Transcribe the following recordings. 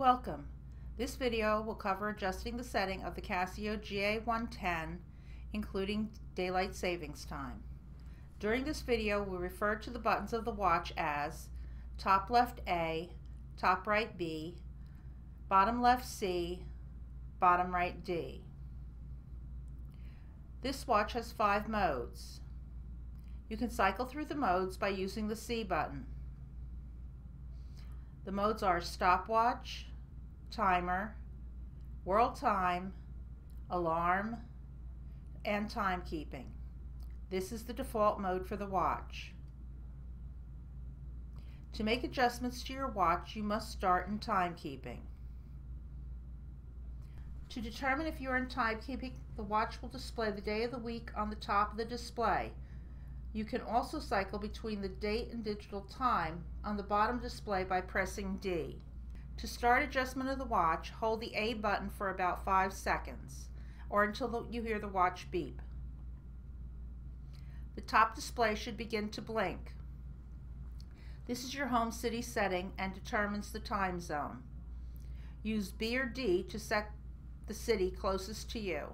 Welcome. This video will cover adjusting the setting of the Casio GA110, including daylight savings time. During this video, we'll refer to the buttons of the watch as top left A, top right B, bottom left C, bottom right D. This watch has 5 modes. You can cycle through the modes by using the C button. The modes are stopwatch, timer, world time, alarm, and timekeeping. This is the default mode for the watch. To make adjustments to your watch, you must start in timekeeping. To determine if you are in timekeeping, the watch will display the day of the week on the top of the display. You can also cycle between the date and digital time on the bottom display by pressing D. To start adjustment of the watch, hold the A button for about 5 seconds or until you hear the watch beep. The top display should begin to blink. This is your home city setting and determines the time zone. Use B or D to set the city closest to you.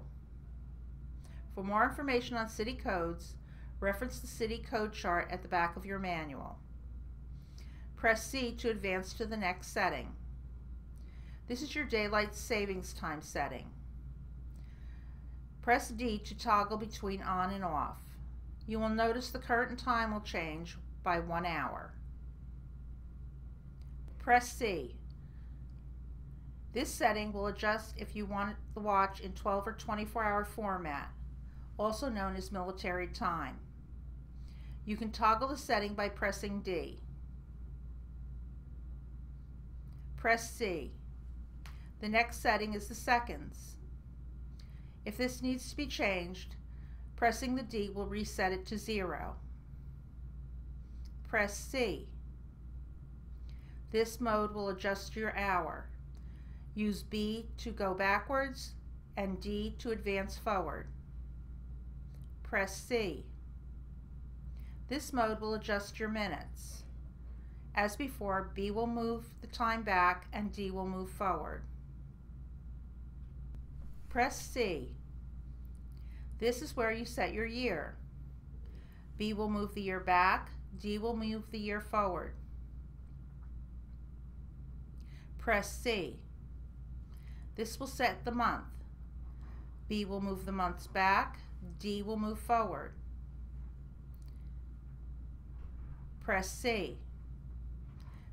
For more information on city codes, reference the city code chart at the back of your manual. Press C to advance to the next setting. This is your daylight savings time setting. Press D to toggle between on and off. You will notice the current time will change by 1 hour. Press C. This setting will adjust if you want the watch in 12 or 24-hour format, also known as military time. You can toggle the setting by pressing D. Press C. The next setting is the seconds. If this needs to be changed, pressing the D will reset it to 0. Press C. This mode will adjust your hour. Use B to go backwards and D to advance forward. Press C. This mode will adjust your minutes. As before, B will move the time back and D will move forward. Press C. This is where you set your year. B will move the year back, D will move the year forward. Press C. This will set the month. B will move the months back, D will move forward. Press C.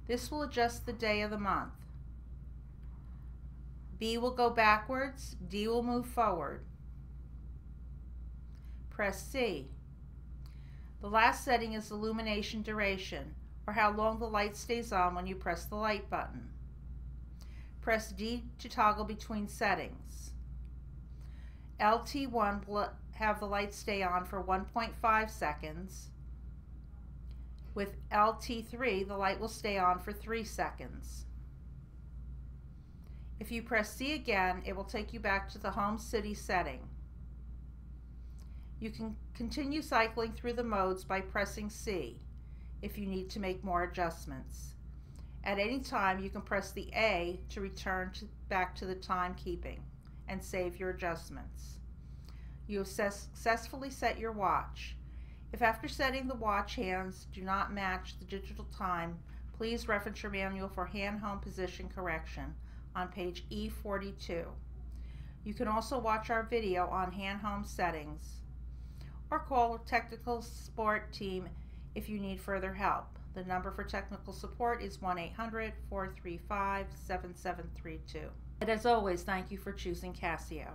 This will adjust the day of the month. B will go backwards, D will move forward. Press C. The last setting is illumination duration, or how long the light stays on when you press the light button. Press D to toggle between settings. LT1 will have the light stay on for 1.5 seconds. With LT3, the light will stay on for 3 seconds. If you press C again, it will take you back to the home city setting. You can continue cycling through the modes by pressing C if you need to make more adjustments. At any time, you can press the A to return back to the timekeeping and save your adjustments. You have successfully set your watch. If after setting the watch hands do not match the digital time, please reference your manual for hand home position correction on page E42. You can also watch our video on hand home settings or call technical support team if you need further help. The number for technical support is 1-800-435-7732. And as always, thank you for choosing Casio.